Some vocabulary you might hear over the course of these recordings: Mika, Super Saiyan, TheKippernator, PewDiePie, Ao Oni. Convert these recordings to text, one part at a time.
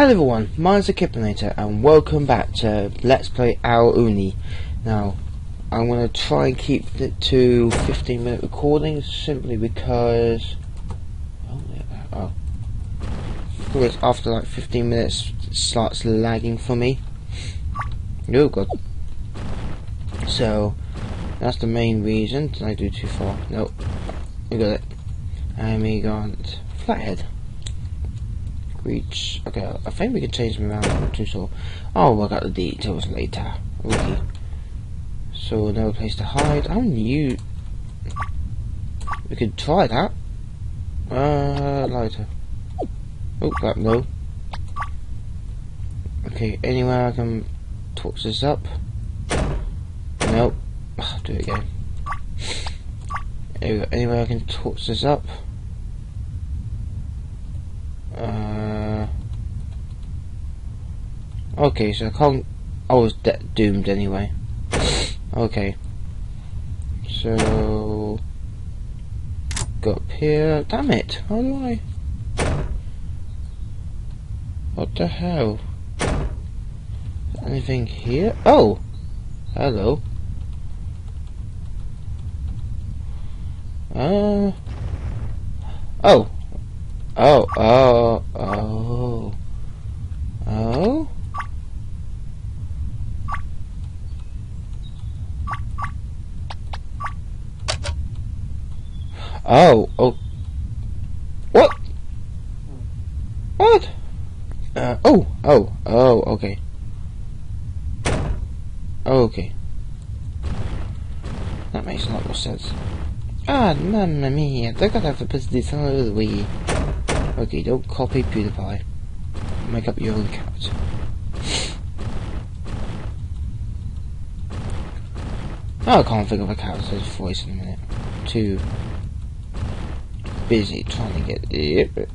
Hello everyone, mine's TheKippernator and welcome back to Let's Play Ao Oni. Now, I'm going to try and keep it to 15-minute recordings simply because... because after like 15 minutes it starts lagging for me. Oh god. So, that's the main reason. Did I do too far? Nope. We got it. And we got Flathead. Reach. Okay, I think we can change them around too, so. Oh, we'll get the details later. Okay. So, no place to hide. How new. We could try that. Lighter. Oh, that low. Okay, anywhere I can torch this up. Nope. I'll do it again. There we go. Anywhere I can torch this up. Okay, so I can't... I was doomed anyway. Okay. So... go up here. Damn it! How do I... what the hell? Anything here? Oh! Hello. Oh! Oh, oh, oh. Oh? Oh, oh. What? What? Oh, oh, oh, okay. Okay. That makes a lot more sense. Ah, mamma mia, they're gonna have to put this all over the way. Okay, don't copy PewDiePie. Make up your own cat. Oh, I can't think of a character's voice in a minute. Too busy trying to get it.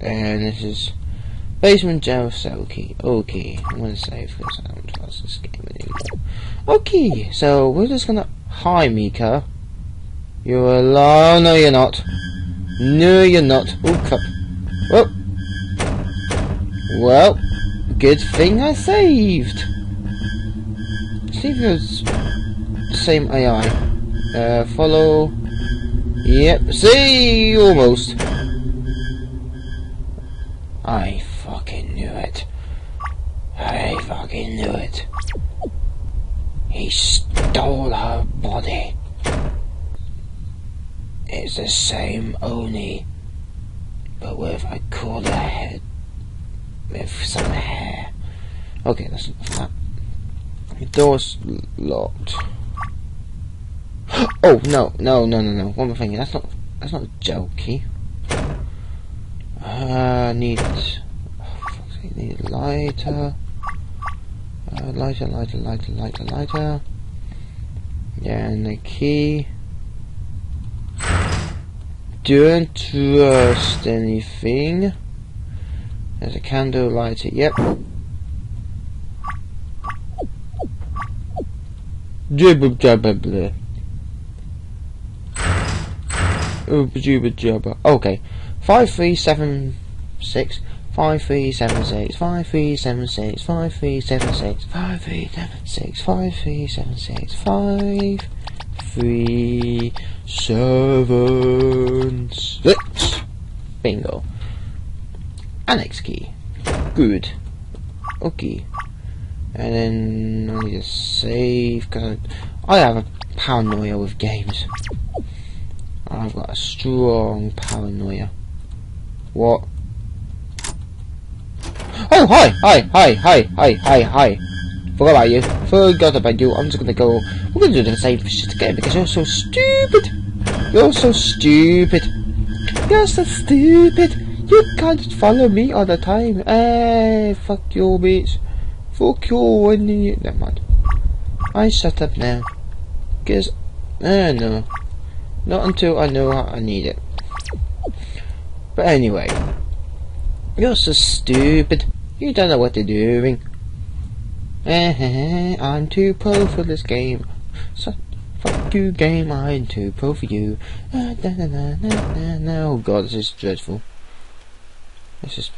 And this is Basement Jail Cell Key. Okay, I'm gonna save because I don't trust this game anymore. Okay, so we're just gonna. Hi, Mika. You're alone. No, you're not. No, you're not. Oh crap. Well, well, good thing I saved. See if it's the same AI. Follow. Yep. See, almost. I fucking knew it. I fucking knew it. He stole her body. It's the same Oni, but with a cooler head, with some hair. Okay, that's enough of that. The door's locked. Oh no, no, no, no, no! One more thing. That's not a jokey. I need. Oh, fuck's sake, need a lighter. Lighter, lighter, lighter, lighter, lighter. Yeah, and the key. Don't trust anything. There's a candle lighter, yep. Jibba jabba bleh. Ooba jibba jabba. Okay. 5376 5376 5376 5376 5376 5376 5376. Bingo. Annex key. Good. Okay. And then I need to save because I have a paranoia with games. I've got a strong paranoia. What? Oh, hi! Hi! Hi! Hi! Hi! Hi! Hi! Forgot about you. Forgot about you. I'm just gonna go. We're gonna do the same shit again because you're so stupid. You're so stupid. You're so stupid. You can't follow me all the time. Hey, fuck you, bitch. Fuck you. Never mind. I shut up now. Cause, no. Not until I know how I need it. But anyway, you're so stupid. You don't know what you're doing. I'm too pro for this game. So, fuck you, game. I'm too pro for you. Oh god, this is dreadful. This is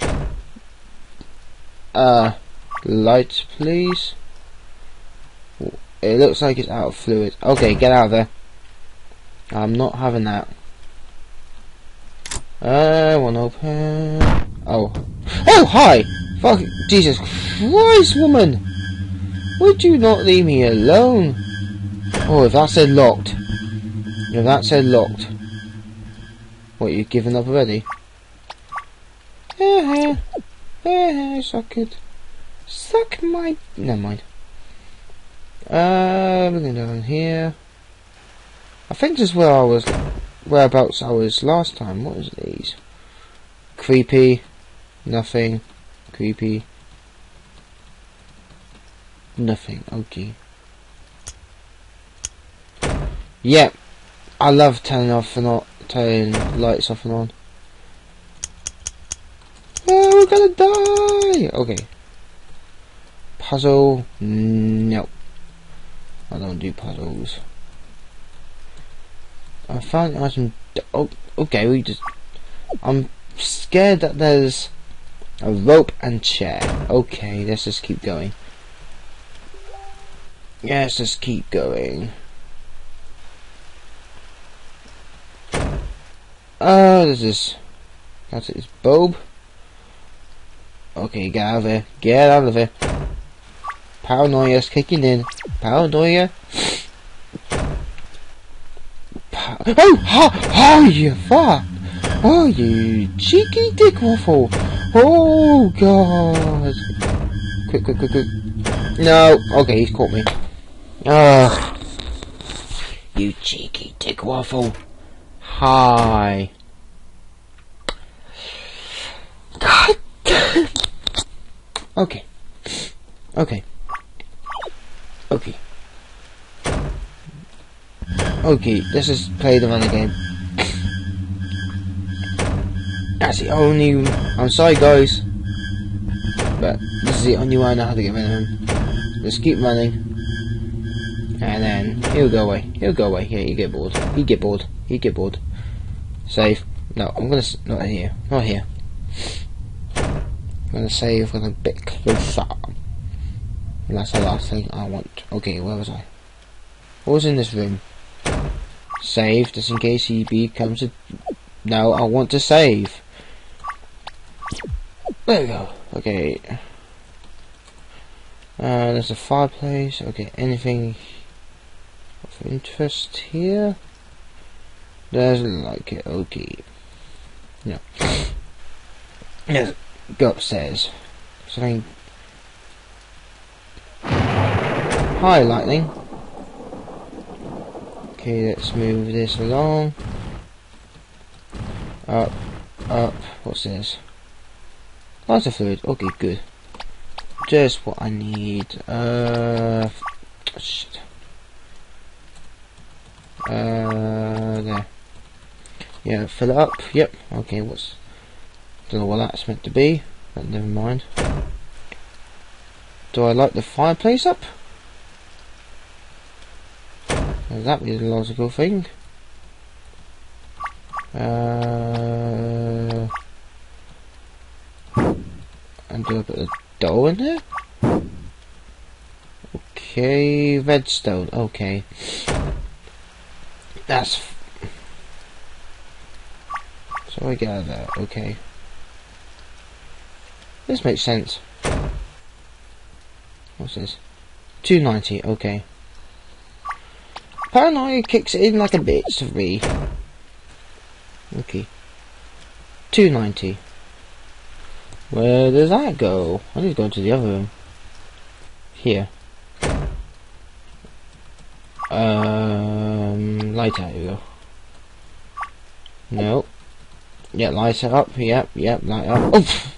lights, please. It looks like it's out of fluid. Okay, get out of there. I'm not having that. One open. Oh. Oh, hi! Fuck, Jesus Christ, woman! Would you not leave me alone? Oh, if that said locked. If that said locked. What, you've given up already? Suck it. Suck my... Never mind. We're going down here. I think this is where I was... Whereabouts I was last time. What is these? Creepy. Nothing. Creepy. Nothing. Okay. Yep. I love turning off and on, turning lights off and on. Oh, we're gonna die! Okay. Puzzle. No. I don't do puzzles. I found an item. Oh, okay, we just... I'm scared that there's a rope and chair. Okay, let's just keep going. Yeah, let's just keep going. This is... That's his bulb. Okay, get out of here. Get out of here. Paranoia's kicking in. Paranoia. Oh, oh, you fuck! Oh, you cheeky dick waffle! Oh, God! Quick, quick, quick, quick! No, okay, he's caught me. Ah, you cheeky dick waffle! Hi! God! Okay, okay, okay. Okay, let's just play the running game. That's the only... I'm sorry guys, but this is the only way I know how to get rid of him. Just keep running. And then, he'll go away. He'll go away. Yeah, you get bored. You get bored. You get bored. Save. No, I'm gonna... Not here. Not here. I'm gonna save with a bit closer. And that's the last thing I want. Okay, where was I? What was in this room? Save, just in case he becomes a... No, I want to save. There we go. Okay. There's a fireplace. Okay, anything of interest here? Doesn't like it. Okay. No. Yes. Go upstairs. Something. Hi, lightning. Okay, let's move this along. Up, up. What's this? Lighter fluid. Okay, good. Just what I need. Shit. There. Yeah, fill it up. Yep. Okay, what's... Don't know what that's meant to be, but never mind. Do I light the fireplace up? That would be the logical thing. And do I put a doll in there? Okay, redstone. Okay, that's. So I get out of there. Okay, this makes sense. What's this? 290. Okay. Paranoia kicks it in like a bitch to me. Okay. 290. Where does that go? I need to go into the other room. Here. Light out, here we go. No. Yeah, light it up. Yep, yep, light up. Oh!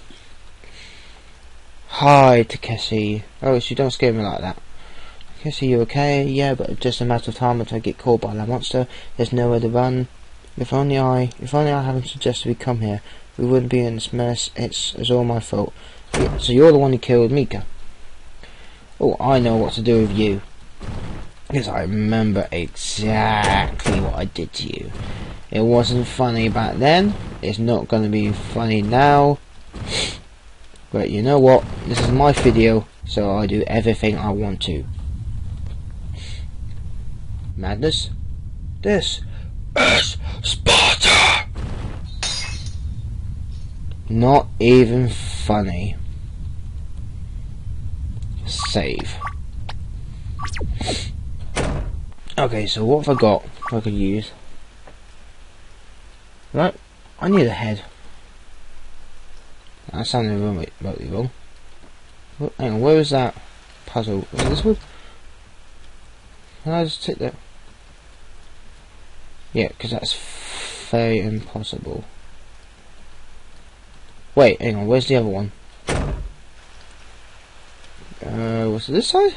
Hi, Takeshi. Oh, she don't scare me like that. Takeshi, you okay? Yeah, but just a matter of time until I get caught by that monster. There's nowhere to run. If only I hadn't suggested we come here, we wouldn't be in this mess. It's all my fault. Yeah, so you're the one who killed Mika. Oh, I know what to do with you. Because I remember exactly what I did to you. It wasn't funny back then. It's not going to be funny now. But you know what? This is my video, so I do everything I want to. Madness? This is Sparta! Not even funny. Save. Okay, so what have I got I could use? Right, I need a head. That sounded remotely wrong. Oh, hang on, where is that puzzle? Is this one? Can I just take that? Yeah, because that's very impossible. Wait, hang on, where's the other one? What's this side?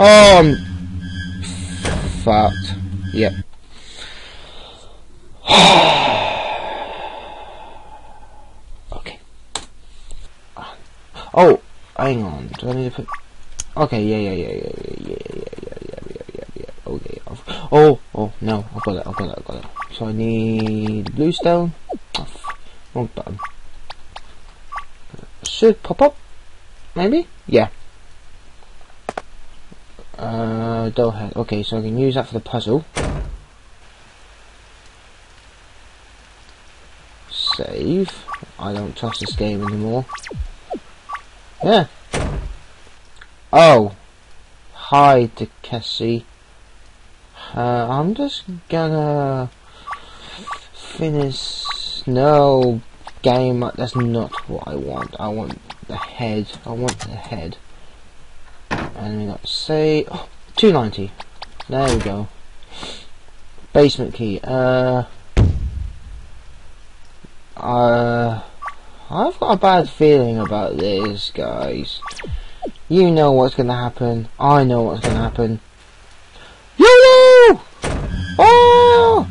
Oh, I'm fucked. Yep. Okay. Oh, hang on. Do I need to put? Okay, yeah. Okay. Oh no, I've got it. So I need blue stone. Oh, wrong button. Should pop up. Maybe? Yeah. Doll head. Okay, so I can use that for the puzzle. Save. I don't trust this game anymore. Yeah. Oh. Hi, Cassie. I'm just gonna finish. No, game. That's not what I want. I want the head. I want the head. And we got say 290. There we go. Basement key. I've got a bad feeling about this, guys. You know what's gonna happen. I know what's gonna happen. YOLO! Oh!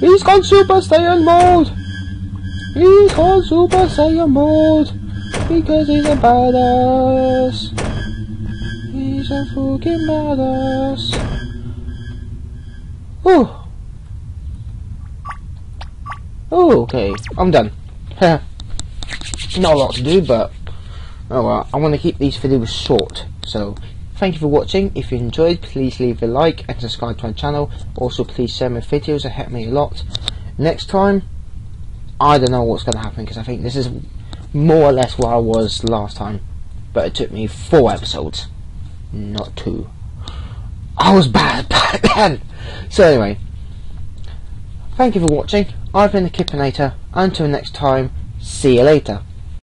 He's gone Super Saiyan mode! He's gone Super Saiyan mode! Because he's a badass. He's a fucking badass. Ooh. Oh, okay, I'm done. Not a lot to do, but oh well, I want to keep these videos short. So, thank you for watching. If you enjoyed, please leave a like and subscribe to my channel. Also, please share my videos, they help me a lot. Next time, I don't know what's going to happen because I think this is more or less where I was last time. But it took me 4 episodes, not 2. I was bad back then. So anyway, thank you for watching. I've been TheKippernator. Until next time, see you later.